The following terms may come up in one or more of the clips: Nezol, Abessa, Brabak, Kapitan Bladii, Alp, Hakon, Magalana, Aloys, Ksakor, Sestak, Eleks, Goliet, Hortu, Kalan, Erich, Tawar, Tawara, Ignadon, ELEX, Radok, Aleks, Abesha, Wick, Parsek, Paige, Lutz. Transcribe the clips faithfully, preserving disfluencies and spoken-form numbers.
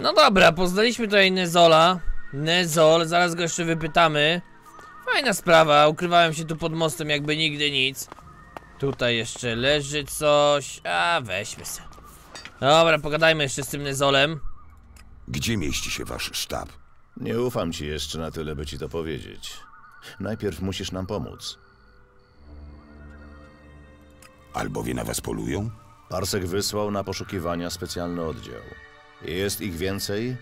No dobra, poznaliśmy tutaj Nezola. Nezol, zaraz go jeszcze wypytamy. Fajna sprawa, ukrywałem się tu pod mostem jakby nigdy nic. Tutaj jeszcze leży coś. A weźmy sobie. Dobra, pogadajmy jeszcze z tym Nezolem. Gdzie mieści się wasz sztab? Nie ufam ci jeszcze na tyle, by ci to powiedzieć. Najpierw musisz nam pomóc. Albowie na was polują? Parsek wysłał na poszukiwania specjalny oddział. Jest ich więcej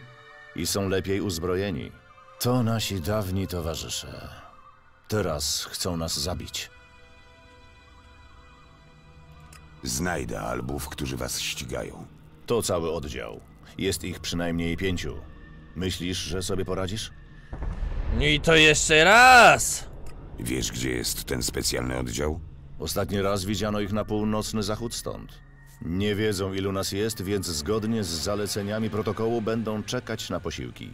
i są lepiej uzbrojeni. To nasi dawni towarzysze. Teraz chcą nas zabić. Znajdę albów, którzy was ścigają. To cały oddział. Jest ich przynajmniej pięciu. Myślisz, że sobie poradzisz? I to jeszcze raz! Wiesz, gdzie jest ten specjalny oddział? Ostatni raz widziano ich na północny zachód stąd. Nie wiedzą, ilu nas jest, więc zgodnie z zaleceniami protokołu będą czekać na posiłki.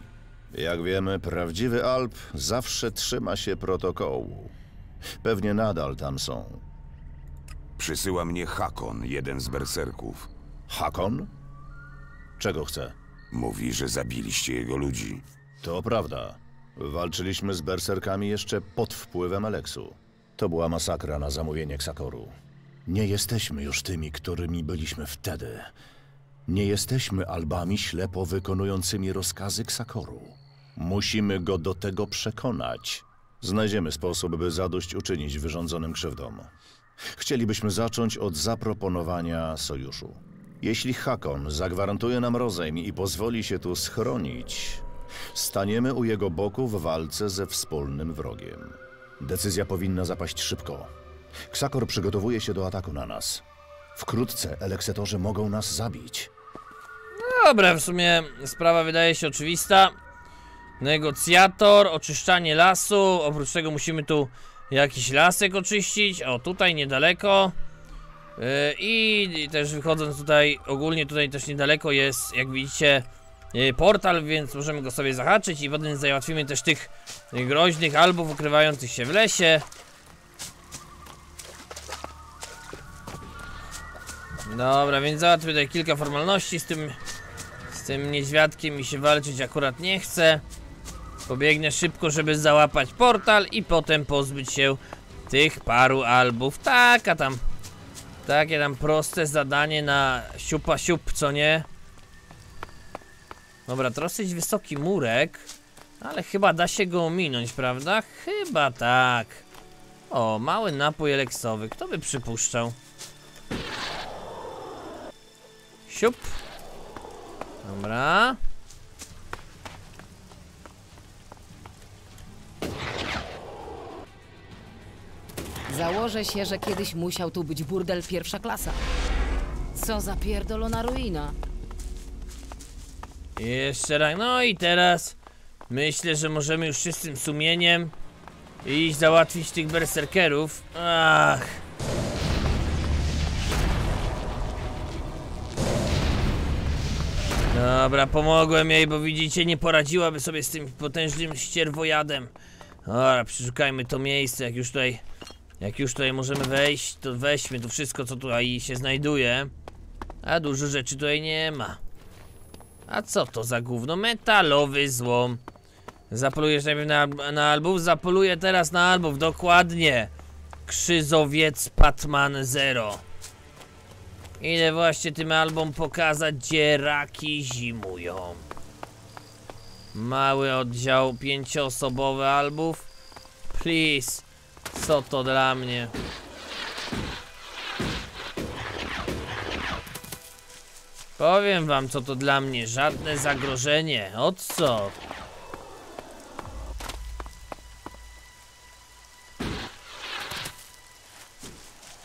Jak wiemy, prawdziwy Alp zawsze trzyma się protokołu. Pewnie nadal tam są. Przysyła mnie Hakon, jeden z berserków. Hakon? Czego chce? Mówi, że zabiliście jego ludzi. To prawda. Walczyliśmy z berserkami jeszcze pod wpływem Aleksu. To była masakra na zamówienie Ksakoru. Nie jesteśmy już tymi, którymi byliśmy wtedy. Nie jesteśmy albami ślepo wykonującymi rozkazy Ksakoru. Musimy go do tego przekonać. Znajdziemy sposób, by zadośćuczynić wyrządzonym krzywdom. Chcielibyśmy zacząć od zaproponowania sojuszu. Jeśli Hakon zagwarantuje nam rozejm i pozwoli się tu schronić, staniemy u jego boku w walce ze wspólnym wrogiem. Decyzja powinna zapaść szybko. Ksakor przygotowuje się do ataku na nas. Wkrótce eleksetorzy mogą nas zabić. Dobra, w sumie sprawa wydaje się oczywista. Negocjator, oczyszczanie lasu. Oprócz tego musimy tu jakiś lasek oczyścić. O, tutaj niedaleko. Yy, I też wychodząc tutaj, ogólnie tutaj też niedaleko jest, jak widzicie, portal, więc możemy go sobie zahaczyć i potem załatwimy też tych groźnych albów ukrywających się w lesie. Dobra, więc załatwię tutaj kilka formalności z tym z tym niedźwiadkiem i się walczyć akurat nie chcę. Pobiegnę szybko, żeby załapać portal i potem pozbyć się tych paru albów. Taka tam takie tam proste zadanie na siupa siup, co nie? Dobra, dosyć wysoki murek, ale chyba da się go ominąć, prawda? Chyba tak. O, mały napój eleksowy. Kto by przypuszczał? Siup. Dobra. Założę się, że kiedyś musiał tu być burdel pierwsza klasa. Co za pierdolona ruina. Jeszcze raz, no i teraz myślę, że możemy już czystym sumieniem iść załatwić tych berserkerów. Ach. Dobra, pomogłem jej, bo widzicie, nie poradziłaby sobie z tym potężnym ścierwojadem. Dobra, przeszukajmy to miejsce, jak już tutaj, jak już tutaj możemy wejść, to weźmy tu wszystko, co tutaj się znajduje. A dużo rzeczy tutaj nie ma. A co to za gówno? Metalowy złom. Zapolujesz najpierw na, na albów? Zapoluję teraz na albów, dokładnie. Krzyżowiec Patman Zero. Idę właśnie tym album pokazać, gdzie raki zimują. Mały oddział pięcioosobowy albów. Please, co to dla mnie? Powiem wam, co to dla mnie. Żadne zagrożenie. Od co?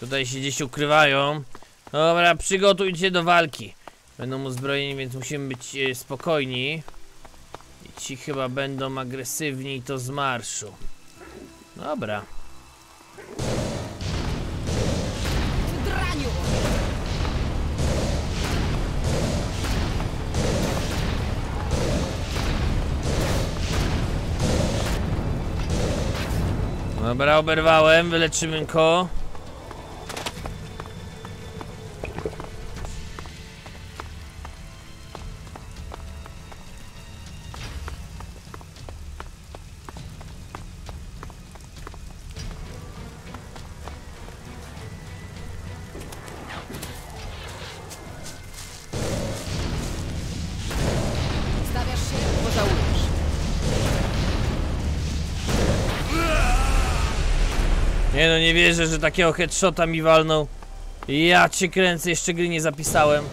Tutaj się gdzieś ukrywają. Dobra, przygotujcie do walki. Będą uzbrojeni, więc musimy być e, spokojni. I ci chyba będą agresywni i to z marszu. Dobra. Dobra, oberwałem, wyleczymy go. Nie no, nie wierzę, że takiego headshota mi walnął. Ja cię kręcę, jeszcze gry nie zapisałem.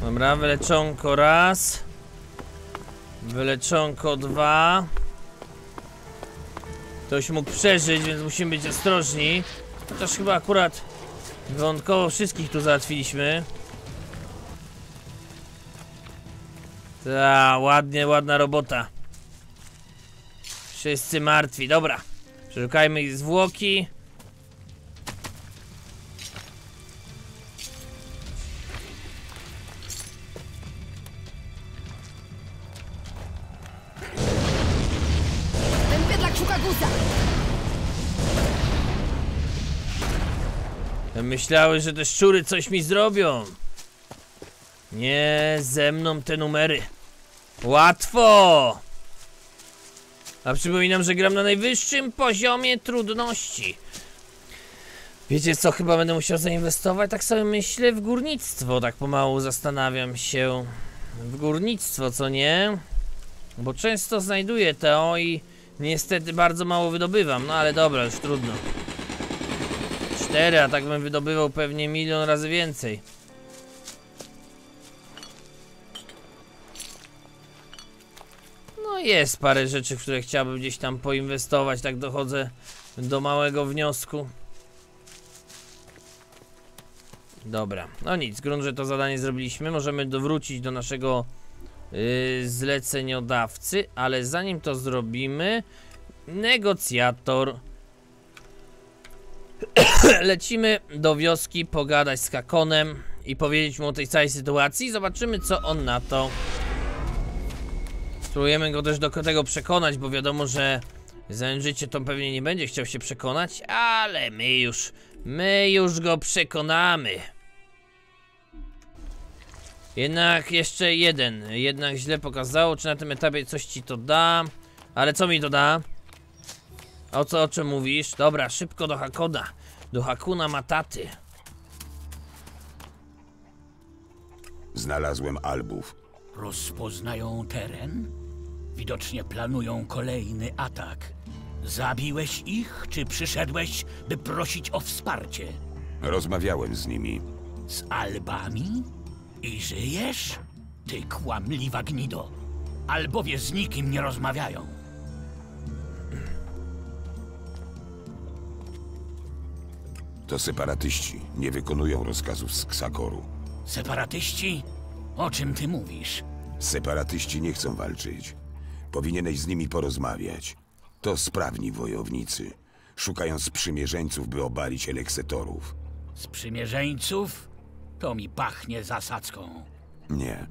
Dobra, wyleczonko raz. Wyleczonko dwa. Ktoś mógł przeżyć, więc musimy być ostrożni. Chociaż chyba akurat wyjątkowo wszystkich tu załatwiliśmy. Ta, ładnie, ładna robota. Wszyscy martwi, dobra. Przeszukajmy ich zwłoki. Myślały, że te szczury coś mi zrobią. Nie, ze mną te numery. Łatwo! A przypominam, że gram na najwyższym poziomie trudności. Wiecie co, chyba będę musiał zainwestować, tak sobie myślę, w górnictwo. Tak pomału zastanawiam się. W górnictwo, co nie? Bo często znajduję to i niestety bardzo mało wydobywam. No ale dobra, już trudno. cztery, a tak bym wydobywał pewnie milion razy więcej. No jest parę rzeczy, w które chciałbym gdzieś tam poinwestować, tak dochodzę do małego wniosku. Dobra, no nic, grunt, że to zadanie zrobiliśmy, możemy wrócić do naszego yy, zleceniodawcy, ale zanim to zrobimy, negocjator. Lecimy do wioski pogadać z Hakonem i powiedzieć mu o tej całej sytuacji. Zobaczymy, co on na to. Spróbujemy go też do tego przekonać, bo wiadomo, że za życie to pewnie nie będzie chciał się przekonać, ale my już, my już go przekonamy. Jednak jeszcze jeden, jednak źle pokazało, czy na tym etapie coś ci to da. Ale co mi to da? O co, o czym mówisz? Dobra, szybko do Hakona. Do Hakuna Mataty. Znalazłem albów. Rozpoznają teren? Widocznie planują kolejny atak. Zabiłeś ich, czy przyszedłeś, by prosić o wsparcie? Rozmawiałem z nimi. Z albami? I żyjesz? Ty kłamliwa gnido. Albowie z nikim nie rozmawiają. To separatyści. Nie wykonują rozkazów z Ksakoru. Separatyści? O czym ty mówisz? Separatyści nie chcą walczyć. Powinieneś z nimi porozmawiać. To sprawni wojownicy. Szukają sprzymierzeńców, by obalić eleksetorów. Sprzymierzeńców? To mi pachnie zasadzką. Nie.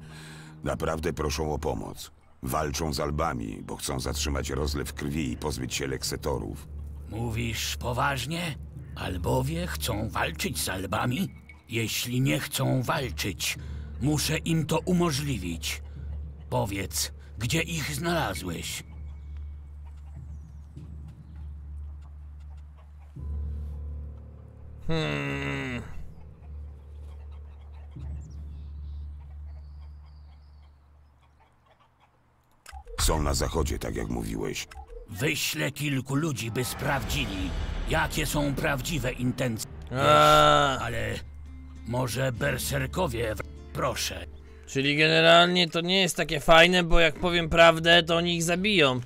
Naprawdę proszą o pomoc. Walczą z albami, bo chcą zatrzymać rozlew krwi i pozbyć się eleksetorów. Mówisz poważnie? Albowie chcą walczyć z albami? Jeśli nie chcą walczyć, muszę im to umożliwić. Powiedz, gdzie ich znalazłeś? Hmm. Są na zachodzie, tak jak mówiłeś. Wyślę kilku ludzi, by sprawdzili, jakie są prawdziwe intencje. Eee. Ale może berserkowie, proszę. Czyli generalnie to nie jest takie fajne, bo jak powiem prawdę, to oni ich zabiją.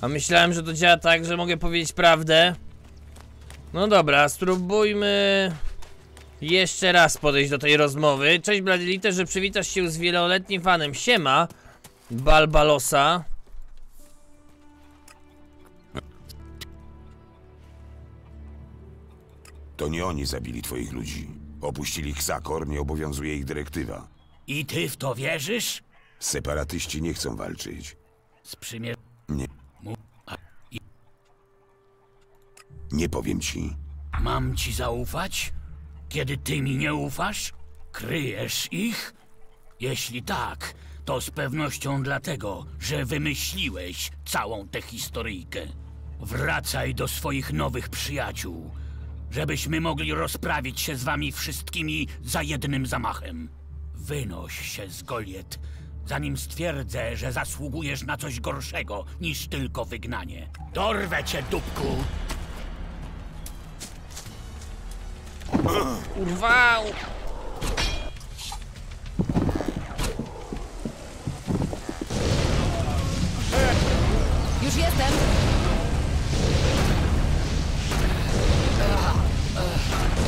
A myślałem, że to działa tak, że mogę powiedzieć prawdę. No dobra, spróbujmy jeszcze raz podejść do tej rozmowy. Cześć Bladii, że przywitasz się z wieloletnim fanem. Siema, Balbalosa. To nie oni zabili twoich ludzi. Opuścili Ksakor, nie obowiązuje ich dyrektywa. I ty w to wierzysz? Separatyści nie chcą walczyć. Sprzymierz... Nie. Nie powiem ci. Mam ci zaufać? Kiedy ty mi nie ufasz? Kryjesz ich? Jeśli tak, to z pewnością dlatego, że wymyśliłeś całą tę historyjkę. Wracaj do swoich nowych przyjaciół. żebyśmy mogli rozprawić się z wami wszystkimi za jednym zamachem. Wynoś się z Goliet, zanim stwierdzę, że zasługujesz na coś gorszego niż tylko wygnanie. Dorwę cię, dupku! Urwał! Już jestem!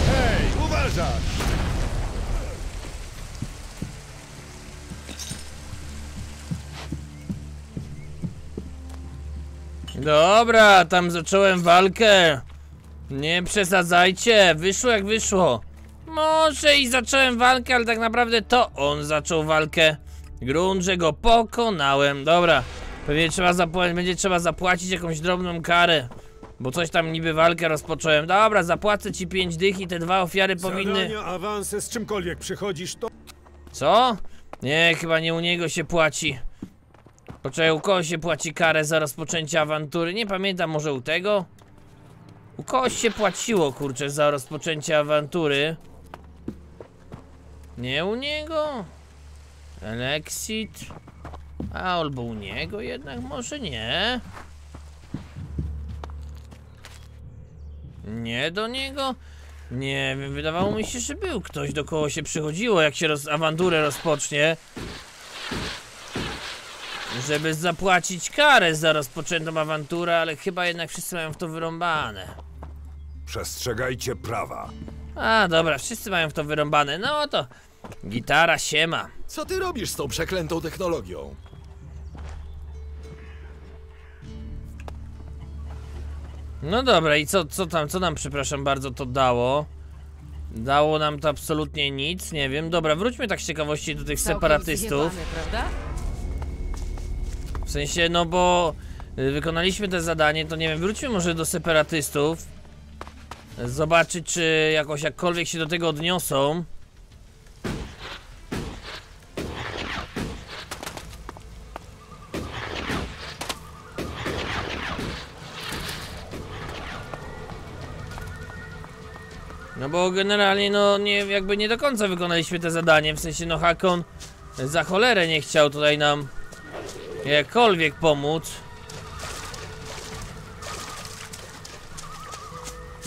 Hej, uważaj! Dobra, tam zacząłem walkę. Nie przesadzajcie, wyszło jak wyszło. Może i zacząłem walkę, ale tak naprawdę to on zaczął walkę. Grunt, że go pokonałem. Dobra, pewnie trzeba zapłacić, będzie trzeba zapłacić jakąś drobną karę. Bo coś tam niby walkę rozpocząłem. Dobra, zapłacę ci pięć dych i te dwa ofiary powinny... Zadania, awanse, z czymkolwiek przychodzisz to... Co? Nie, chyba nie u niego się płaci. Poczekaj, u kogo się płaci karę za rozpoczęcie awantury? Nie pamiętam, może u tego? U kogoś się płaciło, kurczę, za rozpoczęcie awantury. Nie u niego? Elexit? Albo u niego jednak, może nie? Nie do niego? Nie wiem, wydawało mi się, że był ktoś, do kogo się przychodziło, jak się roz awanturę rozpocznie. Żeby zapłacić karę za rozpoczętą awanturę, ale chyba jednak wszyscy mają w to wyrąbane. Przestrzegajcie prawa. A, dobra, wszyscy mają w to wyrąbane. No to gitara siema. Co ty robisz z tą przeklętą technologią? No dobra, i co, co tam, co nam, przepraszam bardzo, to dało? Dało nam to absolutnie nic, nie wiem. Dobra, wróćmy tak z ciekawości do tych separatystów. W sensie, no bo wykonaliśmy to zadanie, to nie wiem, wróćmy może do separatystów. Zobaczyć, czy jakoś, jakkolwiek się do tego odniosą. No bo generalnie, no nie, jakby nie do końca wykonaliśmy to zadanie, w sensie, no Hakon za cholerę nie chciał tutaj nam jakkolwiek pomóc.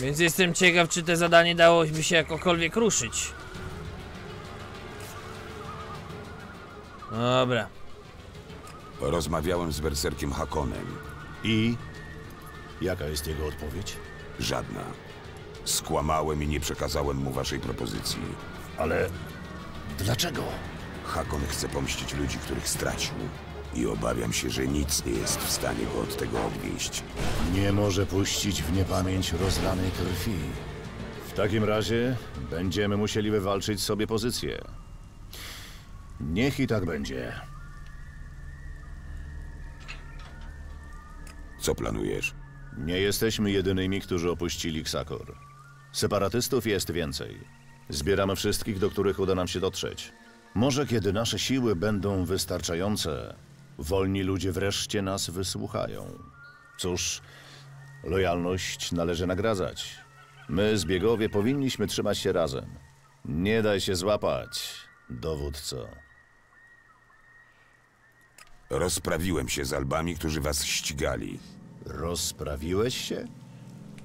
Więc jestem ciekaw, czy te zadanie dałoby się jakokolwiek ruszyć. Dobra. Rozmawiałem z berserkiem Hakonem. I? Jaka jest jego odpowiedź? Żadna. Skłamałem i nie przekazałem mu waszej propozycji. Ale... dlaczego? Hakon chce pomścić ludzi, których stracił. I obawiam się, że nic nie jest w stanie go od tego odwieść. Nie może puścić w niepamięć rozlanej krwi. W takim razie będziemy musieli wywalczyć sobie pozycję. Niech i tak będzie. Co planujesz? Nie jesteśmy jedynymi, którzy opuścili Ksakor. Separatystów jest więcej. Zbieramy wszystkich, do których uda nam się dotrzeć. Może kiedy nasze siły będą wystarczające, wolni ludzie wreszcie nas wysłuchają. Cóż, lojalność należy nagradzać. My, zbiegowie, powinniśmy trzymać się razem. Nie daj się złapać, dowódco. Rozprawiłem się z albami, którzy was ścigali. Rozprawiłeś się?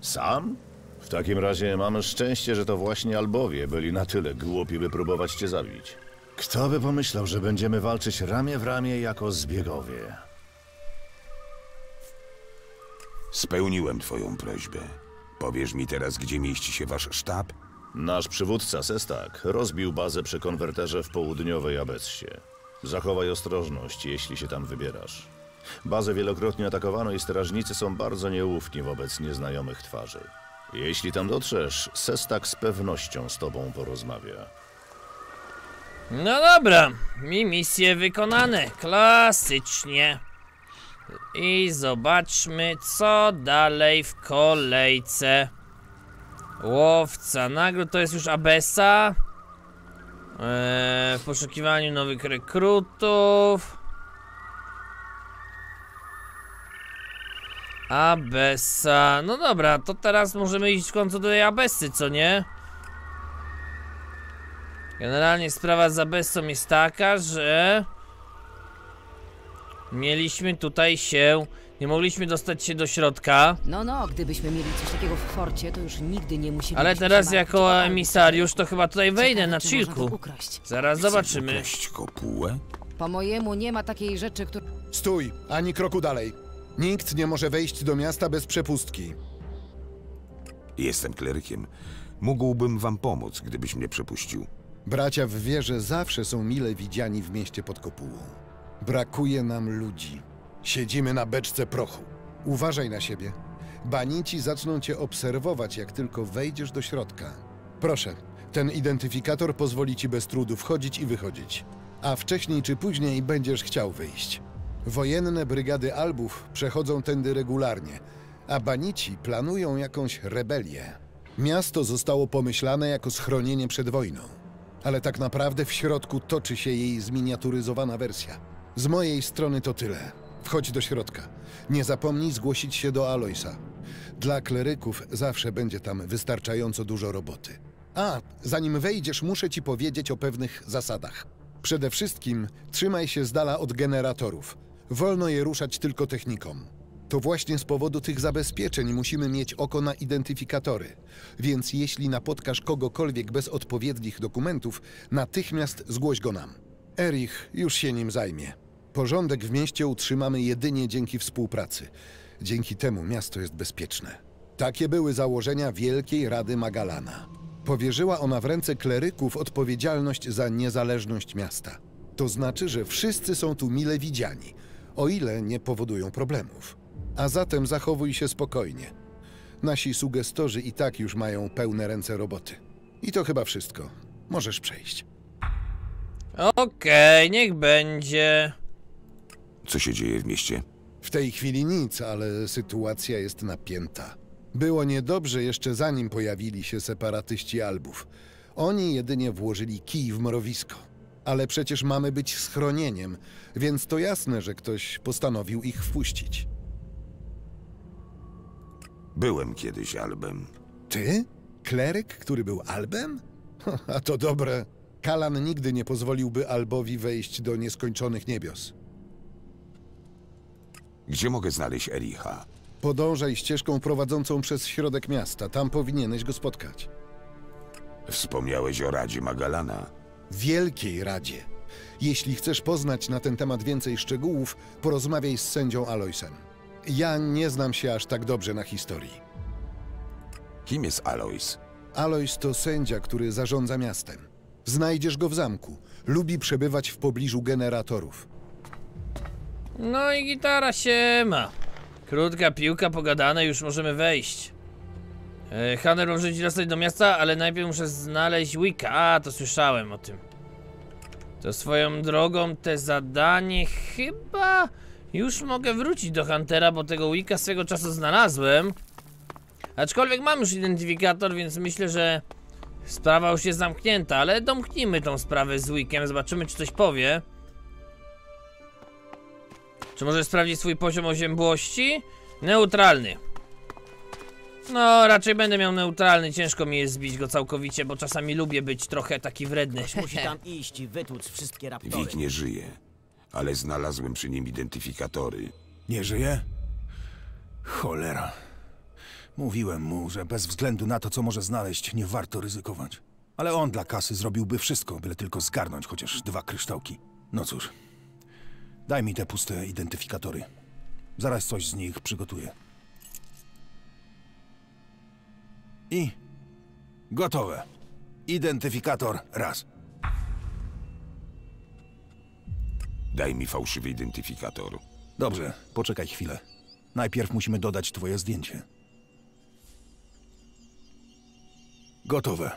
Sam? W takim razie mamy szczęście, że to właśnie albowie byli na tyle głupi, by próbować cię zabić. Kto by pomyślał, że będziemy walczyć ramię w ramię jako zbiegowie? Spełniłem twoją prośbę. Powiesz mi teraz, gdzie mieści się wasz sztab? Nasz przywódca Sestak rozbił bazę przy konwerterze w południowej Abessie. Zachowaj ostrożność, jeśli się tam wybierasz. Bazę wielokrotnie atakowano i strażnicy są bardzo nieufni wobec nieznajomych twarzy. Jeśli tam dotrzesz, Sestak z pewnością z tobą porozmawia. No dobra, mi misje wykonane, klasycznie. I zobaczmy, co dalej w kolejce. Łowca nagród, to jest już Abesha. Eee, w poszukiwaniu nowych rekrutów. Abesha. No dobra, to teraz możemy iść w końcu do tej Abesy, co nie? Generalnie sprawa z Abesą jest taka, że mieliśmy tutaj się... Nie mogliśmy dostać się do środka. No, no, gdybyśmy mieli coś takiego w forcie, to już nigdy nie musimy. Ale teraz jako emisariusz to chyba tutaj wejdę na chillku. Zaraz zobaczymy. Ukraść kopułę? Po mojemu nie ma takiej rzeczy, która... Stój, ani kroku dalej. Nikt nie może wejść do miasta bez przepustki. Jestem klerykiem. Mógłbym wam pomóc, gdybyś mnie przepuścił. Bracia w wierze zawsze są mile widziani w mieście pod kopułą. Brakuje nam ludzi. Siedzimy na beczce prochu. Uważaj na siebie. Banici zaczną cię obserwować, jak tylko wejdziesz do środka. Proszę, ten identyfikator pozwoli ci bez trudu wchodzić i wychodzić. A wcześniej czy później będziesz chciał wyjść. Wojenne brygady albów przechodzą tędy regularnie, a banici planują jakąś rebelię. Miasto zostało pomyślane jako schronienie przed wojną, ale tak naprawdę w środku toczy się jej zminiaturyzowana wersja. Z mojej strony to tyle. Wchodź do środka. Nie zapomnij zgłosić się do Aloysa. Dla kleryków zawsze będzie tam wystarczająco dużo roboty. A, zanim wejdziesz, muszę ci powiedzieć o pewnych zasadach. Przede wszystkim trzymaj się z dala od generatorów. Wolno je ruszać tylko technikom. To właśnie z powodu tych zabezpieczeń musimy mieć oko na identyfikatory. Więc jeśli napotkasz kogokolwiek bez odpowiednich dokumentów, natychmiast zgłoś go nam. Erich już się nim zajmie. Porządek w mieście utrzymamy jedynie dzięki współpracy. Dzięki temu miasto jest bezpieczne. Takie były założenia Wielkiej Rady Magalana. Powierzyła ona w ręce kleryków odpowiedzialność za niezależność miasta. To znaczy, że wszyscy są tu mile widziani, o ile nie powodują problemów. A zatem zachowuj się spokojnie. Nasi sugestorzy i tak już mają pełne ręce roboty. I to chyba wszystko. Możesz przejść. Okej, niech będzie. Co się dzieje w mieście? W tej chwili nic, ale sytuacja jest napięta. Było niedobrze jeszcze zanim pojawili się separatyści albów. Oni jedynie włożyli kij w mrowisko. Ale przecież mamy być schronieniem, więc to jasne, że ktoś postanowił ich wpuścić. Byłem kiedyś albem. Ty? Kleryk, który był albem? A to dobre. Kalan nigdy nie pozwoliłby albowi wejść do nieskończonych niebios. Gdzie mogę znaleźć Ericha? Podążaj ścieżką prowadzącą przez środek miasta. Tam powinieneś go spotkać. Wspomniałeś o Radzie Magalana. Wielkiej Radzie. Jeśli chcesz poznać na ten temat więcej szczegółów, porozmawiaj z sędzią Aloysem. Ja nie znam się aż tak dobrze na historii. Kim jest Aloys? Aloys to sędzia, który zarządza miastem. Znajdziesz go w zamku. Lubi przebywać w pobliżu generatorów. No i gitara się ma. Krótka piłka, pogadane, już możemy wejść. E, Hunter może ci dostać do miasta, ale najpierw muszę znaleźć Wicca. A, to słyszałem o tym. To swoją drogą te zadanie chyba... Już mogę wrócić do Huntera, bo tego Wicca swego czasu znalazłem. Aczkolwiek mam już identyfikator, więc myślę, że sprawa już jest zamknięta, ale domknijmy tą sprawę z Wickiem, zobaczymy czy coś powie. Czy może sprawdzić swój poziom oziębłości? Neutralny. No, raczej będę miał neutralny, ciężko mi jest zbić go całkowicie, bo czasami lubię być trochę taki wredny. Musi tam iść i wytłuc wszystkie raptory. Wick nie żyje, ale znalazłem przy nim identyfikatory. Nie żyje? Cholera. Mówiłem mu, że bez względu na to, co może znaleźć, nie warto ryzykować. Ale on dla kasy zrobiłby wszystko, byle tylko zgarnąć chociaż dwa kryształki. No cóż. Daj mi te puste identyfikatory. Zaraz coś z nich przygotuję. I... gotowe. Identyfikator raz. Daj mi fałszywy identyfikator. Dobrze, poczekaj chwilę. Najpierw musimy dodać twoje zdjęcie. Gotowe.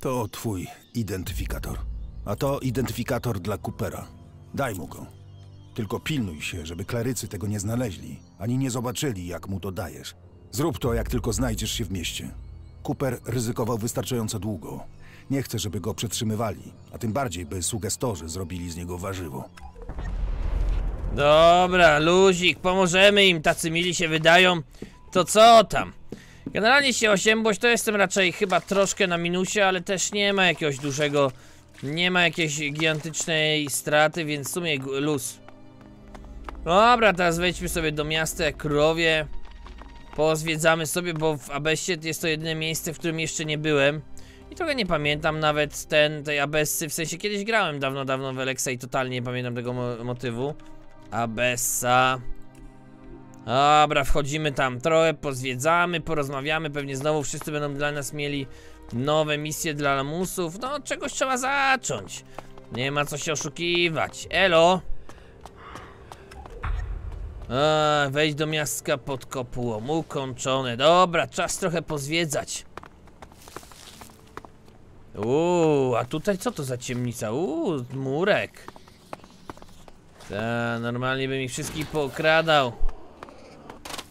To twój identyfikator. A to identyfikator dla Coopera. Daj mu go. Tylko pilnuj się, żeby klerycy tego nie znaleźli, ani nie zobaczyli, jak mu to dajesz. Zrób to, jak tylko znajdziesz się w mieście. Cooper ryzykował wystarczająco długo. Nie chcę, żeby go przetrzymywali, a tym bardziej, by sugestorzy zrobili z niego warzywo. Dobra, luzik, pomożemy im, tacy mili się wydają. To co tam? Generalnie się osiębłość, to jestem raczej chyba troszkę na minusie, ale też nie ma jakiegoś dużego, nie ma jakiejś gigantycznej straty, więc w sumie luz. Dobra, teraz wejdźmy sobie do miasta jak krowie. Pozwiedzamy sobie, bo w Abeście jest to jedyne miejsce, w którym jeszcze nie byłem. I trochę nie pamiętam nawet ten, tej Abessy, w sensie kiedyś grałem dawno, dawno w Eleksa i totalnie nie pamiętam tego mo motywu. Abessa. Dobra, wchodzimy tam trochę, pozwiedzamy, porozmawiamy, pewnie znowu wszyscy będą dla nas mieli nowe misje dla lamusów. No, od czegoś trzeba zacząć. Nie ma co się oszukiwać. Elo! Eee, wejść do miastka pod kopułą, ukończone. Dobra, czas trochę pozwiedzać. Uuu, a tutaj co to za ciemnica? Uuu, murek. Ta, normalnie bym ich wszystkich pookradał.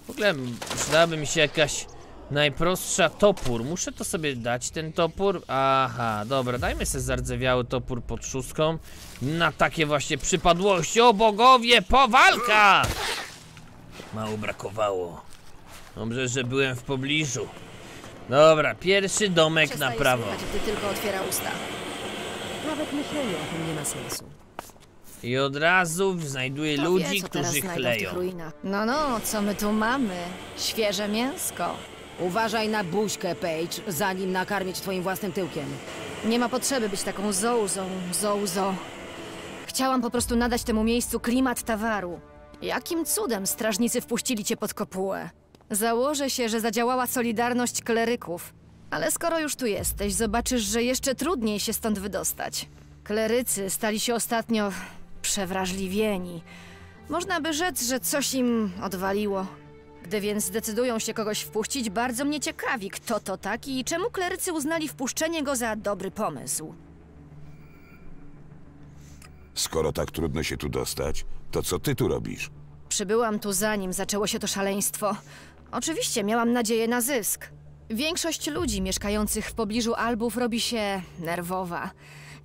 W ogóle przydałaby mi się jakaś najprostsza topór. Muszę to sobie dać, ten topór. Aha, dobra, dajmy sobie zardzewiały topór pod szóstką. Na takie właśnie przypadłości. O bogowie, powalka! Mało brakowało. Dobrze, że byłem w pobliżu. Dobra, pierwszy domek Przestaję na prawo. Słuchać, gdy tylko otwiera usta. Nawet myślenie o tym nie ma sensu. I od razu znajduje ludzi, którzy chleją. No, no, co my tu mamy? Świeże mięsko. Uważaj na buźkę, Paige, zanim nakarmić twoim własnym tyłkiem. Nie ma potrzeby być taką zołzą, zołzą. Chciałam po prostu nadać temu miejscu klimat Tawaru. Jakim cudem strażnicy wpuścili cię pod kopułę? Założę się, że zadziałała solidarność kleryków. Ale skoro już tu jesteś, zobaczysz, że jeszcze trudniej się stąd wydostać. Klerycy stali się ostatnio przewrażliwieni. Można by rzec, że coś im odwaliło. Gdy więc zdecydują się kogoś wpuścić, bardzo mnie ciekawi, kto to taki i czemu klerycy uznali wpuszczenie go za dobry pomysł. Skoro tak trudno się tu dostać, to co ty tu robisz? Przybyłam tu zanim zaczęło się to szaleństwo. Oczywiście miałam nadzieję na zysk. Większość ludzi mieszkających w pobliżu Albów robi się nerwowa.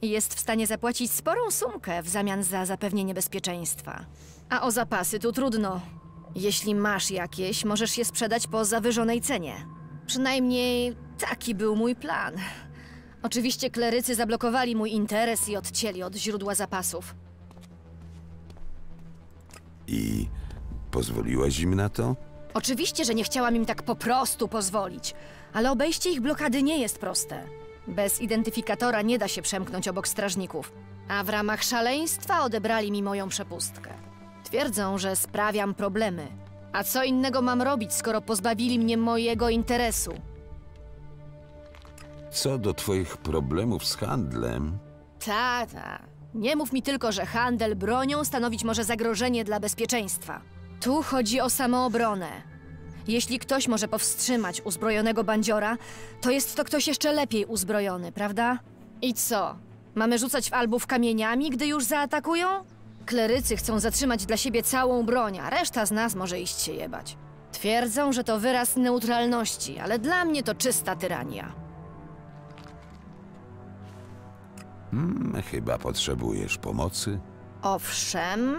Jest w stanie zapłacić sporą sumkę w zamian za zapewnienie bezpieczeństwa. A o zapasy tu trudno. Jeśli masz jakieś, możesz je sprzedać po zawyżonej cenie. Przynajmniej taki był mój plan. Oczywiście klerycy zablokowali mój interes i odcięli od źródła zapasów. I pozwoliłaś im na to? Oczywiście, że nie chciałam im tak po prostu pozwolić, ale obejście ich blokady nie jest proste. Bez identyfikatora nie da się przemknąć obok strażników, a w ramach szaleństwa odebrali mi moją przepustkę. Twierdzą, że sprawiam problemy. A co innego mam robić, skoro pozbawili mnie mojego interesu? Co do twoich problemów z handlem? Tata, nie mów mi tylko, że handel bronią stanowić może zagrożenie dla bezpieczeństwa. Tu chodzi o samoobronę. Jeśli ktoś może powstrzymać uzbrojonego bandziora, to jest to ktoś jeszcze lepiej uzbrojony, prawda? I co? Mamy rzucać w Albów kamieniami, gdy już zaatakują? Klerycy chcą zatrzymać dla siebie całą broń, a reszta z nas może iść się jebać. Twierdzą, że to wyraz neutralności, ale dla mnie to czysta tyrania. Hmm, chyba potrzebujesz pomocy? Owszem,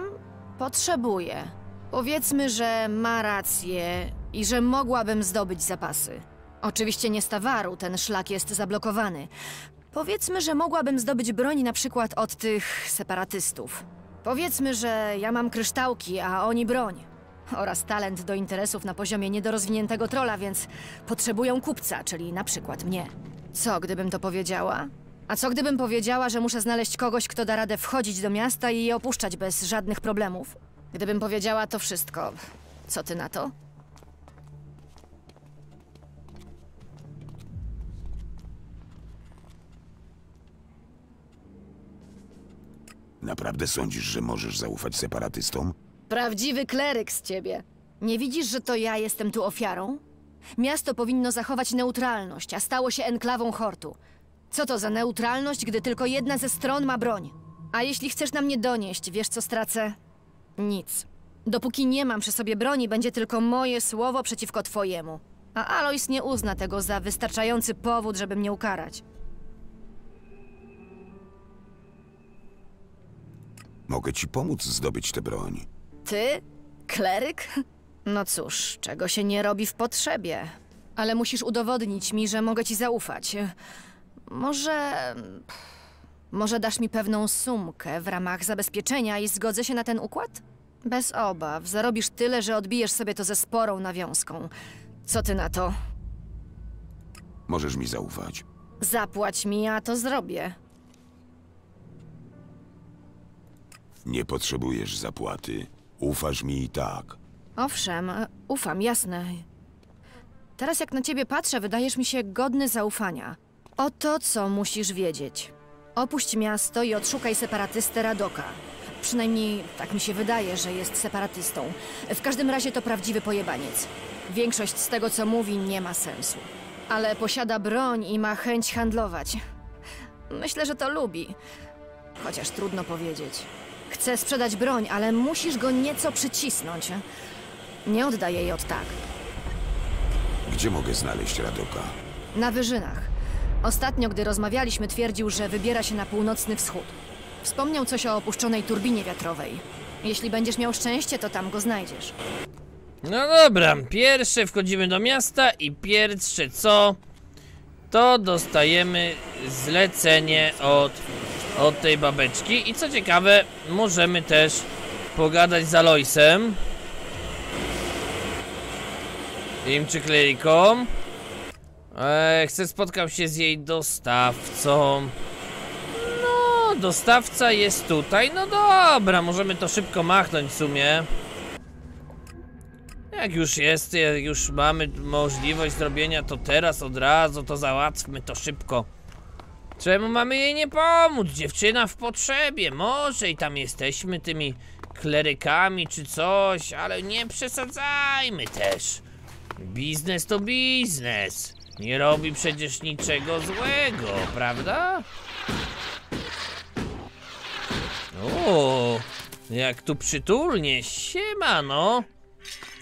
potrzebuję. Powiedzmy, że ma rację i że mogłabym zdobyć zapasy. Oczywiście nie z Tawaru, ten szlak jest zablokowany. Powiedzmy, że mogłabym zdobyć broń na przykład od tych separatystów. Powiedzmy, że ja mam kryształki, a oni broń. Oraz talent do interesów na poziomie niedorozwiniętego trola, więc potrzebują kupca, czyli na przykład mnie. Co gdybym to powiedziała? A co gdybym powiedziała, że muszę znaleźć kogoś, kto da radę wchodzić do miasta i je opuszczać bez żadnych problemów? Gdybym powiedziała to wszystko, co ty na to? Naprawdę sądzisz, że możesz zaufać separatystom? Prawdziwy kleryk z ciebie. Nie widzisz, że to ja jestem tu ofiarą? Miasto powinno zachować neutralność, a stało się enklawą Hortu. Co to za neutralność, gdy tylko jedna ze stron ma broń? A jeśli chcesz na mnie donieść, wiesz co stracę? Nic. Dopóki nie mam przy sobie broni, będzie tylko moje słowo przeciwko twojemu. A Aloys nie uzna tego za wystarczający powód, żeby mnie ukarać. Mogę ci pomóc zdobyć tę broń. Ty? Kleryk? No cóż, czego się nie robi w potrzebie. Ale musisz udowodnić mi, że mogę ci zaufać. Może... Może dasz mi pewną sumkę w ramach zabezpieczenia i zgodzę się na ten układ? Bez obaw. Zarobisz tyle, że odbijesz sobie to ze sporą nawiązką. Co ty na to? Możesz mi zaufać. Zapłać mi, a to zrobię. Nie potrzebujesz zapłaty. Ufasz mi i tak. Owszem, ufam, jasne. Teraz jak na ciebie patrzę, wydajesz mi się godny zaufania. Oto co musisz wiedzieć. Opuść miasto i odszukaj separatystę Radoka. Przynajmniej tak mi się wydaje, że jest separatystą. W każdym razie to prawdziwy pojebaniec. Większość z tego, co mówi, nie ma sensu. Ale posiada broń i ma chęć handlować. Myślę, że to lubi. Chociaż trudno powiedzieć. Chce sprzedać broń, ale musisz go nieco przycisnąć. Nie oddaj jej od tak. Gdzie mogę znaleźć Radoka? Na Wyżynach. Ostatnio, gdy rozmawialiśmy, twierdził, że wybiera się na północny wschód. Wspomniał coś o opuszczonej turbinie wiatrowej. Jeśli będziesz miał szczęście, to tam go znajdziesz. No dobra, pierwsze wchodzimy do miasta i pierwsze co, to dostajemy zlecenie od, od tej babeczki. I co ciekawe, możemy też pogadać z Aloysem. Im czy klerikom. Eee, chcę spotkał się z jej dostawcą. No, dostawca jest tutaj. No dobra, możemy to szybko machnąć w sumie. Jak już jest, jak już mamy możliwość zrobienia to teraz od razu, to załatwmy to szybko. Czemu mamy jej nie pomóc? Dziewczyna w potrzebie, może i tam jesteśmy tymi klerykami czy coś, ale nie przesadzajmy też. Biznes to biznes. Nie robi przecież niczego złego, prawda? O, jak tu przytulnie, siemano.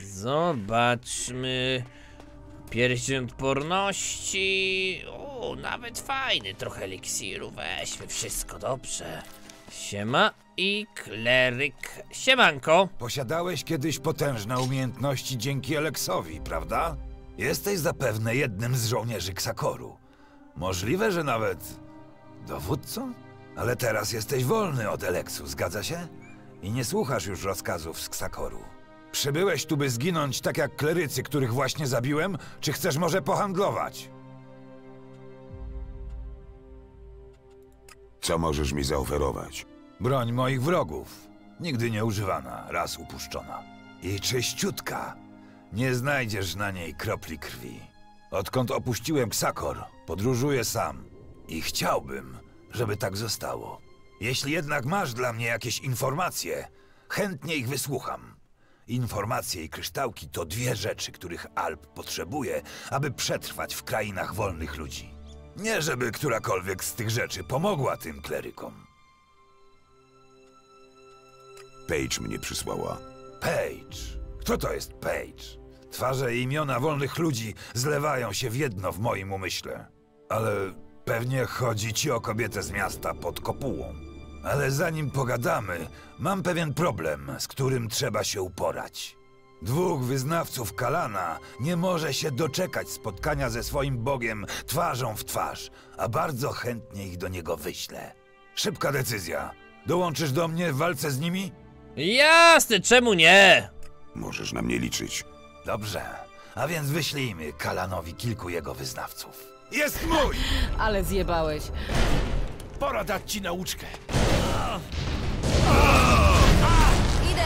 Zobaczmy. Pierścień odporności. O, nawet fajny, trochę eliksiru. Weźmy, wszystko dobrze. Siema i kleryk. Siemanko. Posiadałeś kiedyś potężne umiejętności dzięki Eleksowi, prawda? Jesteś zapewne jednym z żołnierzy Ksakoru. Możliwe, że nawet dowódcą? Ale teraz jesteś wolny od Eleksu, zgadza się? I nie słuchasz już rozkazów z Ksakoru. Przybyłeś tu, by zginąć tak jak klerycy, których właśnie zabiłem? Czy chcesz może pohandlować? Co możesz mi zaoferować? Broń moich wrogów. Nigdy nie używana, raz upuszczona. I czyściutka. Nie znajdziesz na niej kropli krwi. Odkąd opuściłem Ksakor, podróżuję sam. I chciałbym, żeby tak zostało. Jeśli jednak masz dla mnie jakieś informacje, chętnie ich wysłucham. Informacje i kryształki to dwie rzeczy, których Alp potrzebuje, aby przetrwać w krainach wolnych ludzi. Nie żeby którakolwiek z tych rzeczy pomogła tym klerykom. Paige mnie przysłała. Paige? Kto to jest Paige? Twarze i imiona wolnych ludzi zlewają się w jedno w moim umyśle. Ale pewnie chodzi ci o kobietę z miasta pod kopułą. Ale zanim pogadamy, mam pewien problem, z którym trzeba się uporać. Dwóch wyznawców Kalana nie może się doczekać spotkania ze swoim Bogiem twarzą w twarz, a bardzo chętnie ich do niego wyślę. Szybka decyzja. Dołączysz do mnie w walce z nimi? Jasne, czemu nie? Możesz na mnie liczyć. Dobrze, a więc wyślijmy Kalanowi kilku jego wyznawców. Jest mój! Ale zjebałeś. Pora dać ci nauczkę. Idę!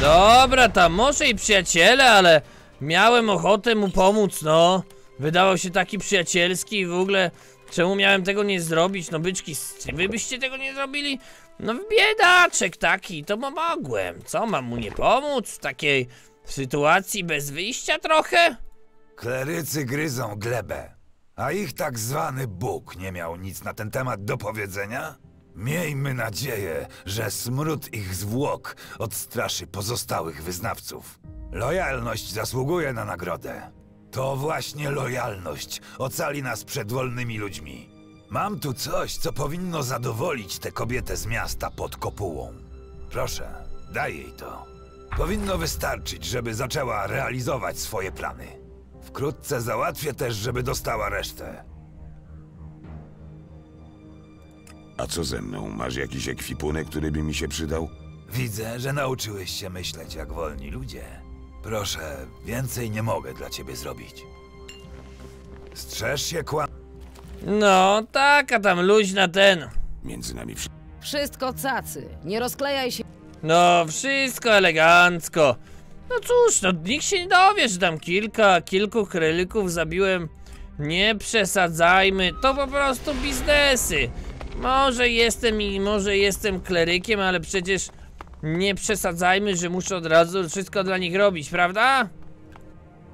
Dobra, tam może i przyjaciele, ale miałem ochotę mu pomóc, no. Wydawał się taki przyjacielski i w ogóle czemu miałem tego nie zrobić? No byczki, czy wy byście tego nie zrobili? No biedaczek taki, to mogłem. Co, mam mu nie pomóc w takiej sytuacji bez wyjścia trochę? Klerycy gryzą glebę, a ich tak zwany Bóg nie miał nic na ten temat do powiedzenia? Miejmy nadzieję, że smród ich zwłok odstraszy pozostałych wyznawców. Lojalność zasługuje na nagrodę. To właśnie lojalność ocali nas przed wolnymi ludźmi. Mam tu coś, co powinno zadowolić tę kobietę z miasta pod kopułą. Proszę, daj jej to. Powinno wystarczyć, żeby zaczęła realizować swoje plany. Wkrótce załatwię też, żeby dostała resztę. A co ze mną? Masz jakiś ekwipunek, który by mi się przydał? Widzę, że nauczyłeś się myśleć jak wolni ludzie. Proszę, więcej nie mogę dla ciebie zrobić. Strzeż się kłam... No, taka tam luźna ten... Między nami... Wszy... Wszystko cacy, nie rozklejaj się... No, wszystko elegancko. No cóż, no nikt się nie dowie, że tam kilka, kilku krylików zabiłem. Nie przesadzajmy, to po prostu biznesy. Może jestem i może jestem klerykiem, ale przecież nie przesadzajmy, że muszę od razu wszystko dla nich robić, prawda?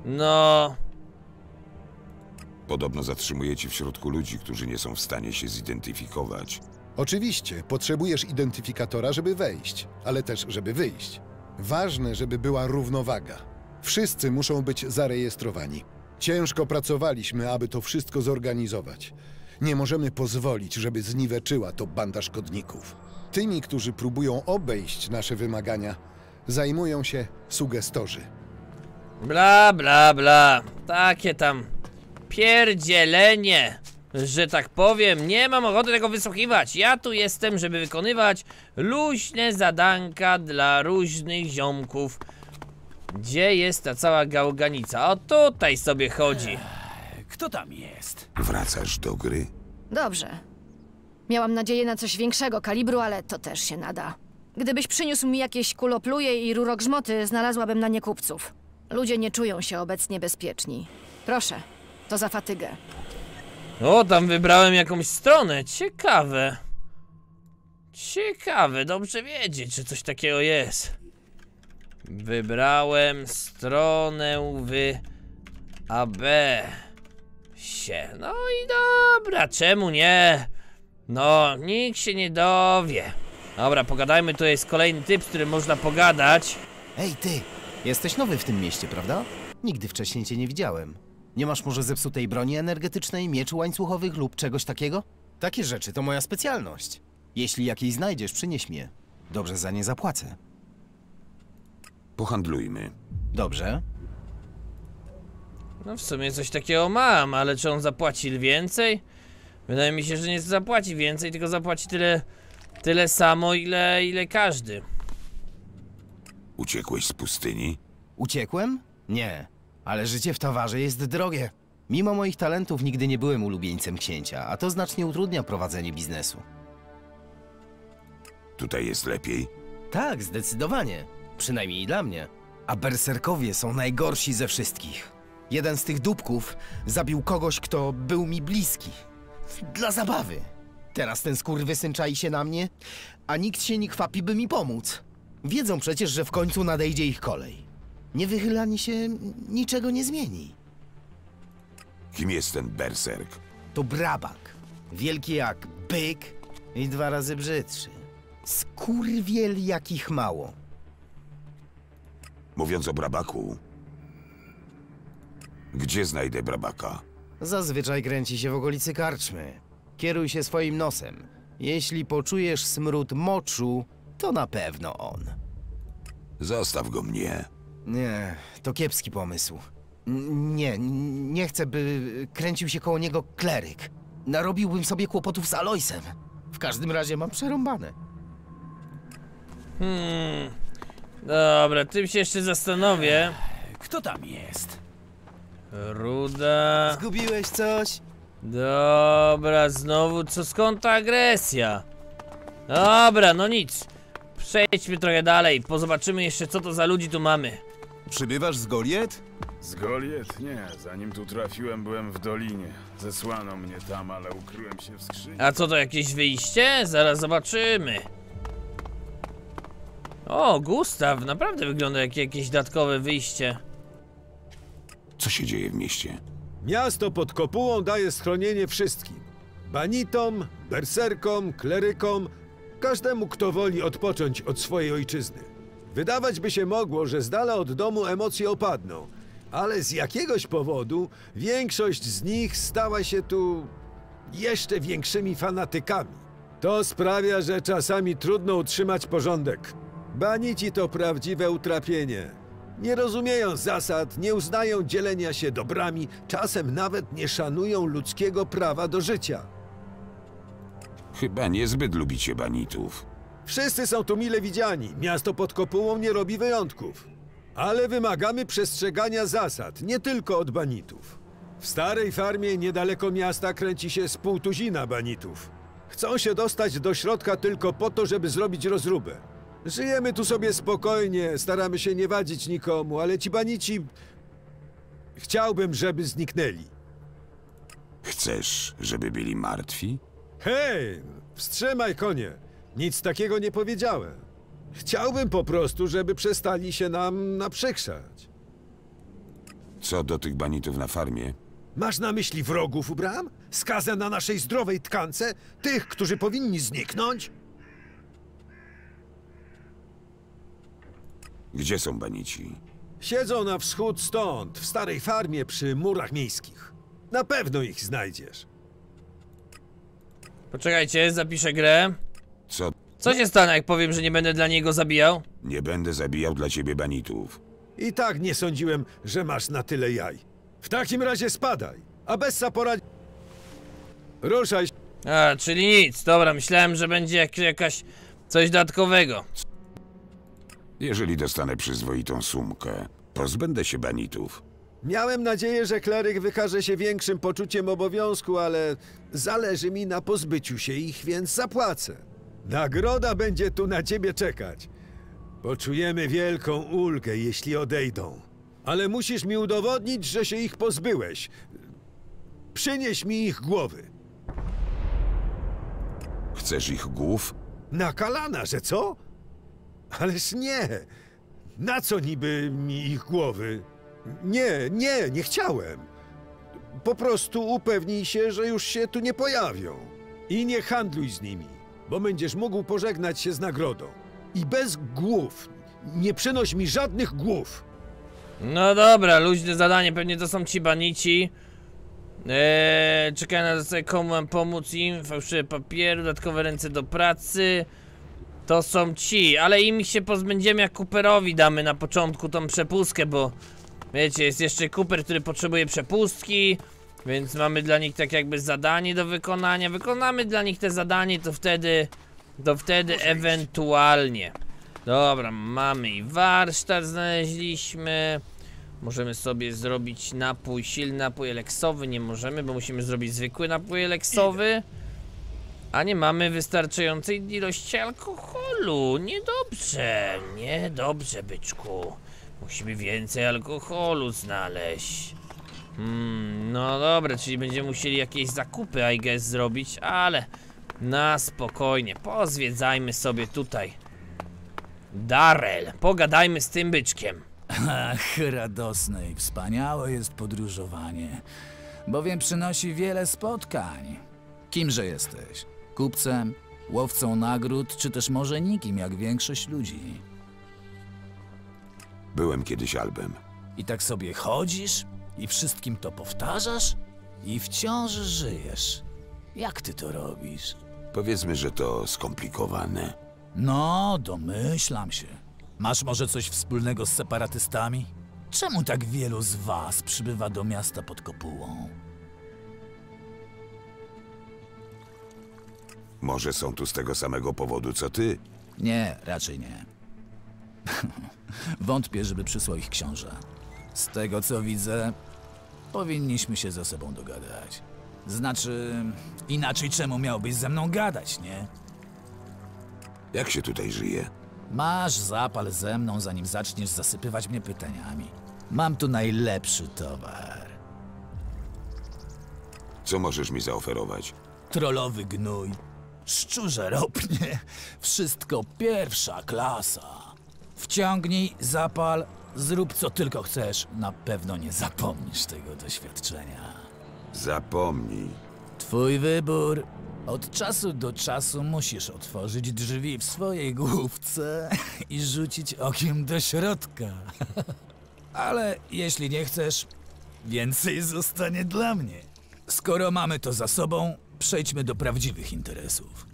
No... Podobno zatrzymujecie w środku ludzi, którzy nie są w stanie się zidentyfikować. Oczywiście, potrzebujesz identyfikatora, żeby wejść, ale też żeby wyjść. Ważne, żeby była równowaga. Wszyscy muszą być zarejestrowani. Ciężko pracowaliśmy, aby to wszystko zorganizować. Nie możemy pozwolić, żeby zniweczyła to banda szkodników. Tymi, którzy próbują obejść nasze wymagania, zajmują się sugestorzy. Bla, bla, bla. Takie tam pierdzielenie, że tak powiem. Nie mam ochoty tego wysłuchiwać. Ja tu jestem, żeby wykonywać luźne zadanka dla różnych ziomków. Gdzie jest ta cała gałganica? O, tutaj sobie chodzi. Kto tam jest? Wracasz do gry? Dobrze. Miałam nadzieję na coś większego kalibru, ale to też się nada. Gdybyś przyniósł mi jakieś kulopluje i rurogrzmoty, znalazłabym na nie kupców. Ludzie nie czują się obecnie bezpieczni. Proszę, to za fatygę. O, tam wybrałem jakąś stronę. Ciekawe. Ciekawe, dobrze wiedzieć, że coś takiego jest. Wybrałem stronę w Abesie. No i dobra, czemu nie? No, nikt się nie dowie. Dobra, pogadajmy, tu jest kolejny typ, z którym można pogadać. Ej ty, jesteś nowy w tym mieście, prawda? Nigdy wcześniej cię nie widziałem. Nie masz może zepsutej broni energetycznej, mieczy łańcuchowych lub czegoś takiego? Takie rzeczy to moja specjalność. Jeśli jakiej znajdziesz, przynieś mnie. Dobrze za nie zapłacę. Pohandlujmy. Dobrze. No w sumie coś takiego mam, ale czy on zapłaci więcej? Wydaje mi się, że nie zapłaci więcej, tylko zapłaci tyle, tyle samo, ile, ile każdy. Uciekłeś z pustyni? Uciekłem? Nie, ale życie w Tawarze jest drogie. Mimo moich talentów nigdy nie byłem ulubieńcem księcia, a to znacznie utrudnia prowadzenie biznesu. Tutaj jest lepiej? Tak, zdecydowanie. Przynajmniej dla mnie. A berserkowie są najgorsi ze wszystkich. Jeden z tych dupków zabił kogoś, kto był mi bliski. Dla zabawy. Teraz ten skurwysyn czai się na mnie, a nikt się nie kwapi, by mi pomóc. Wiedzą przecież, że w końcu nadejdzie ich kolej. Niewychylanie się niczego nie zmieni. Kim jest ten berserk? To Brabak. Wielki jak byk i dwa razy brzydszy. Skurwiel jakich mało. Mówiąc o Brabaku, gdzie znajdę Brabaka? Zazwyczaj kręci się w okolicy karczmy. Kieruj się swoim nosem. Jeśli poczujesz smród moczu, to na pewno on. Zostaw go mnie. Nie, to kiepski pomysł. Nie, nie chcę, by kręcił się koło niego kleryk. Narobiłbym sobie kłopotów z Aloysem. W każdym razie mam przerąbane. Hmm... Dobra, tym się jeszcze zastanowię. Kto tam jest? Ruda... Zgubiłeś coś? Dobra, znowu co, skąd ta agresja? Dobra, no nic. Przejdźmy trochę dalej, pozobaczymy jeszcze co to za ludzi tu mamy. Przybywasz z Goliet? Z Goliet? Nie, zanim tu trafiłem byłem w dolinie. Zesłano mnie tam, ale ukryłem się w skrzyni. A co to, jakieś wyjście? Zaraz zobaczymy. O, Gustaw, naprawdę wygląda jak jakieś dodatkowe wyjście. Co się dzieje w mieście? Miasto pod kopułą daje schronienie wszystkim. Banitom, berserkom, klerykom, każdemu, kto woli odpocząć od swojej ojczyzny. Wydawać by się mogło, że z dala od domu emocje opadną, ale z jakiegoś powodu większość z nich stała się tu jeszcze większymi fanatykami. To sprawia, że czasami trudno utrzymać porządek. Banici to prawdziwe utrapienie. Nie rozumieją zasad, nie uznają dzielenia się dobrami, czasem nawet nie szanują ludzkiego prawa do życia. Chyba niezbyt lubicie banitów. Wszyscy są tu mile widziani. Miasto pod kopułą nie robi wyjątków. Ale wymagamy przestrzegania zasad, nie tylko od banitów. W starej farmie niedaleko miasta kręci się z pół tuzina banitów. Chcą się dostać do środka tylko po to, żeby zrobić rozróbę. Żyjemy tu sobie spokojnie, staramy się nie wadzić nikomu, ale ci banici... Chciałbym, żeby zniknęli. Chcesz, żeby byli martwi? Hej! Wstrzymaj konie! Nic takiego nie powiedziałem. Chciałbym po prostu, żeby przestali się nam naprzykrzać. Co do tych banitów na farmie? Masz na myśli wrogów u bram? Skazę na naszej zdrowej tkance? Tych, którzy powinni zniknąć? Gdzie są banici? Siedzą na wschód stąd, w starej farmie przy murach miejskich. Na pewno ich znajdziesz. Poczekajcie, zapiszę grę. Co? Co się stanie, jak powiem, że nie będę dla niego zabijał? Nie będę zabijał dla ciebie banitów. I tak nie sądziłem, że masz na tyle jaj. W takim razie spadaj, a Abesha poradzi... Ruszaj się. A, czyli nic. Dobra, myślałem, że będzie jak, jakaś... coś dodatkowego. Jeżeli dostanę przyzwoitą sumkę, pozbędę się banitów. Miałem nadzieję, że kleryk wykaże się większym poczuciem obowiązku, ale... zależy mi na pozbyciu się ich, więc zapłacę. Nagroda będzie tu na ciebie czekać. Poczujemy wielką ulgę, jeśli odejdą. Ale musisz mi udowodnić, że się ich pozbyłeś. Przynieś mi ich głowy. Chcesz ich głów? Na Kalana, że co? Ależ nie! Na co niby mi ich głowy? Nie, nie, nie chciałem. Po prostu upewnij się, że już się tu nie pojawią. I nie handluj z nimi, bo będziesz mógł pożegnać się z nagrodą. I bez głów. Nie przynoś mi żadnych głów. No dobra, luźne zadanie. Pewnie to są ci banici. Eee, czekaj na to, komu mam pomóc im. Fałszywe papiery, dodatkowe ręce do pracy. To są ci, ale im się pozbędziemy, jak Cooperowi damy na początku tą przepustkę, bo... wiecie, jest jeszcze Cooper, który potrzebuje przepustki, więc mamy dla nich tak jakby zadanie do wykonania. Wykonamy dla nich te zadanie, to wtedy... to wtedy ewentualnie. Dobra, mamy i warsztat znaleźliśmy. Możemy sobie zrobić napój silny, napój eleksowy. Nie możemy, bo musimy zrobić zwykły napój eleksowy. A nie mamy wystarczającej ilości alkoholu. Niedobrze, niedobrze, byczku. Musimy więcej alkoholu znaleźć. Mm, no dobra, czyli będziemy musieli jakieś zakupy, I guess, zrobić, ale na spokojnie. Pozwiedzajmy sobie tutaj. Darel, pogadajmy z tym byczkiem. Ach, radosne i wspaniałe jest podróżowanie, bowiem przynosi wiele spotkań. Kimże jesteś? Kupcem, łowcą nagród, czy też może nikim jak większość ludzi? Byłem kiedyś albem. I tak sobie chodzisz? I wszystkim to powtarzasz? I wciąż żyjesz. Jak ty to robisz? Powiedzmy, że to skomplikowane. No, domyślam się. Masz może coś wspólnego z separatystami? Czemu tak wielu z was przybywa do miasta pod kopułą? Może są tu z tego samego powodu, co ty? Nie, raczej nie. Wątpię, żeby przysłał ich książę. Z tego, co widzę, powinniśmy się ze sobą dogadać. Znaczy, inaczej czemu miałbyś ze mną gadać, nie? Jak się tutaj żyje? Masz zapal ze mną, zanim zaczniesz zasypywać mnie pytaniami. Mam tu najlepszy towar. Co możesz mi zaoferować? Trollowy gnój, szczurze ropnie, wszystko pierwsza klasa. Wciągnij, zapal, zrób co tylko chcesz. Na pewno nie zapomnisz tego doświadczenia. Zapomnij. Twój wybór. Od czasu do czasu musisz otworzyć drzwi w swojej główce i rzucić okiem do środka. Ale jeśli nie chcesz, więcej zostanie dla mnie. Skoro mamy to za sobą, Przejdźmy do prawdziwych interesów.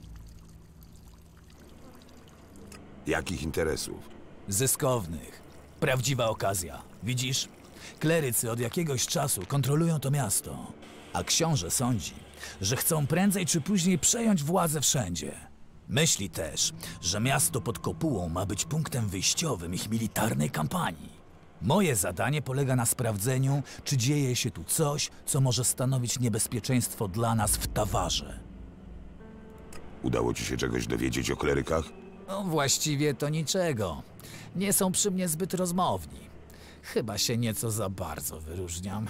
Jakich interesów? Zyskownych. Prawdziwa okazja. Widzisz? Klerycy od jakiegoś czasu kontrolują to miasto, a książę sądzi, że chcą prędzej czy później przejąć władzę wszędzie. Myśli też, że miasto pod kopułą ma być punktem wyjściowym ich militarnej kampanii. Moje zadanie polega na sprawdzeniu, czy dzieje się tu coś, co może stanowić niebezpieczeństwo dla nas w Tawarze. Udało ci się czegoś dowiedzieć o klerykach? No, właściwie to niczego. Nie są przy mnie zbyt rozmowni. Chyba się nieco za bardzo wyróżniam.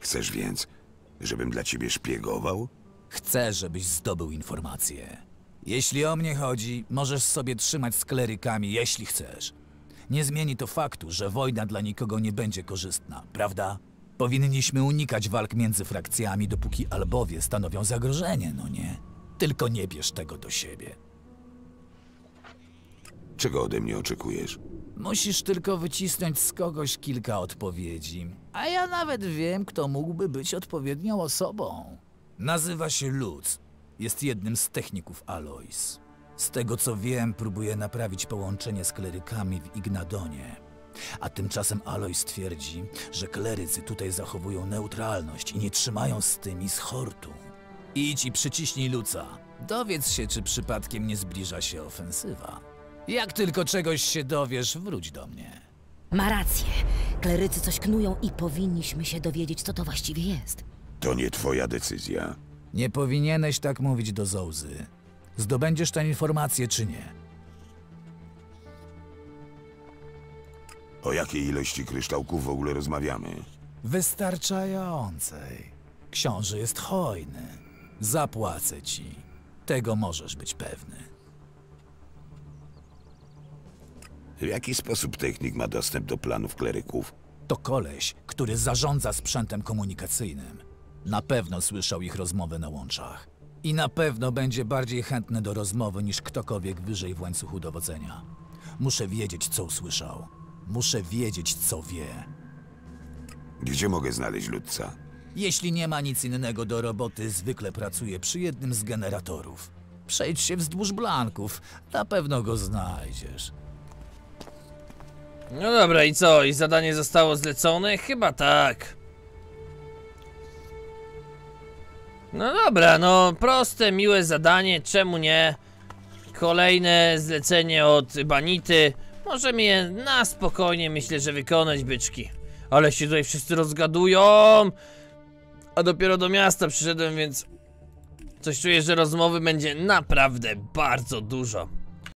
Chcesz więc, żebym dla ciebie szpiegował? Chcę, żebyś zdobył informacje. Jeśli o mnie chodzi, możesz sobie trzymać z klerykami, jeśli chcesz. Nie zmieni to faktu, że wojna dla nikogo nie będzie korzystna, prawda? Powinniśmy unikać walk między frakcjami, dopóki albowie stanowią zagrożenie, no nie? Tylko nie bierz tego do siebie. Czego ode mnie oczekujesz? Musisz tylko wycisnąć z kogoś kilka odpowiedzi. A ja nawet wiem, kto mógłby być odpowiednią osobą. Nazywa się Lutz. Jest jednym z techników Aloys. Z tego co wiem, próbuje naprawić połączenie z klerykami w Ignadonie. A tymczasem Aloys twierdzi, że klerycy tutaj zachowują neutralność i nie trzymają z tymi z Hortu. Idź i przyciśnij Lutza. Dowiedz się, czy przypadkiem nie zbliża się ofensywa. Jak tylko czegoś się dowiesz, wróć do mnie. Ma rację. Klerycy coś knują i powinniśmy się dowiedzieć, co to właściwie jest. To nie twoja decyzja. Nie powinieneś tak mówić do Zołzy. Zdobędziesz tę informację, czy nie? O jakiej ilości kryształków w ogóle rozmawiamy? Wystarczającej. Książę jest hojny. Zapłacę ci. Tego możesz być pewny. W jaki sposób technik ma dostęp do planów kleryków? To koleś, który zarządza sprzętem komunikacyjnym. Na pewno słyszał ich rozmowę na łączach. I na pewno będzie bardziej chętny do rozmowy niż ktokolwiek wyżej w łańcuchu dowodzenia. Muszę wiedzieć, co usłyszał. Muszę wiedzieć, co wie. Gdzie mogę znaleźć Lutza? Jeśli nie ma nic innego do roboty, zwykle pracuje przy jednym z generatorów. Przejdź się wzdłuż blanków. Na pewno go znajdziesz. No dobra, i co? I zadanie zostało zlecone? Chyba tak. No dobra, no proste, miłe zadanie, czemu nie? Kolejne zlecenie od Banity. Możemy je na spokojnie, myślę, że wykonać, byczki. Ale się tutaj wszyscy rozgadują. A dopiero do miasta przyszedłem, więc coś czuję, że rozmowy będzie naprawdę bardzo dużo.